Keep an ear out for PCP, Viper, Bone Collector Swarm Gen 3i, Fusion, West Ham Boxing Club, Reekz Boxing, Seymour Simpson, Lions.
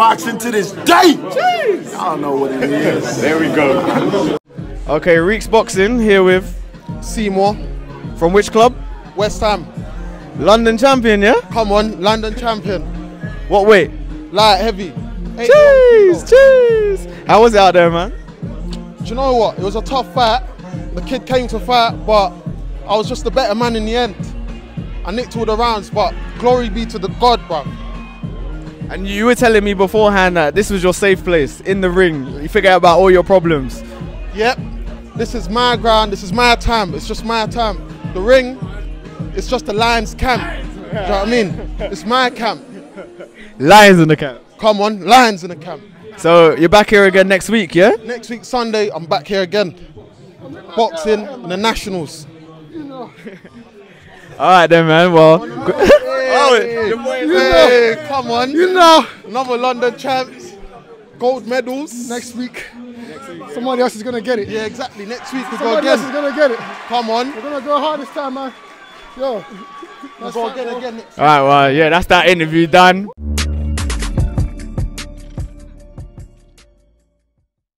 boxing to this day. Jeez. I don't know what it is. There we go. Okay, Reek's Boxing here with Seymour. From which club? West Ham. London champion, yeah? Come on, London champion. What weight? Light heavy. Jeez, jeez. How was it out there, man? Do you know what? It was a tough fight. The kid came to fight, but I was just the better man in the end. I nicked all the rounds, but glory be to the God, bro. And you were telling me beforehand that this was your safe place, in the ring. You forget about all your problems. Yep. This is my ground. This is my time. It's just my time. The ring, it's just the Lions camp. Do you know what I mean? It's my camp. Lions in the camp. Come on, Lions in the camp. So you're back here again next week, yeah? Next week, Sunday, I'm back here again. Boxing and the Nationals. All right then, man. Well, hey, come on, you know, another London champs, gold medals next week. Somebody else is gonna get it. Yeah, exactly. Next week we go again. Somebody else is gonna get it. Come on. We're gonna go hard this time, man. Yo, let's go again next week. All right, well, yeah, that's that interview done.